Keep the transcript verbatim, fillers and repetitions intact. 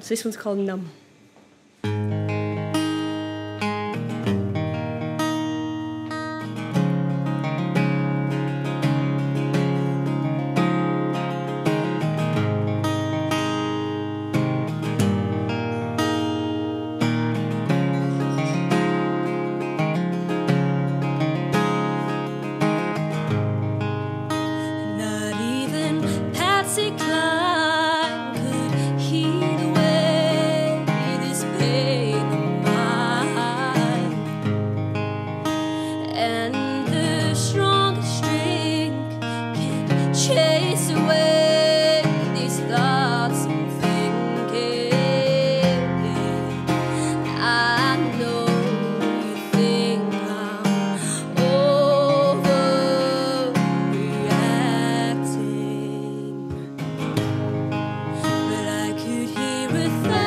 So this one's called Numb. Chase away these thoughts I'm thinking. I know you think I'm overreacting, but I could hear a thought.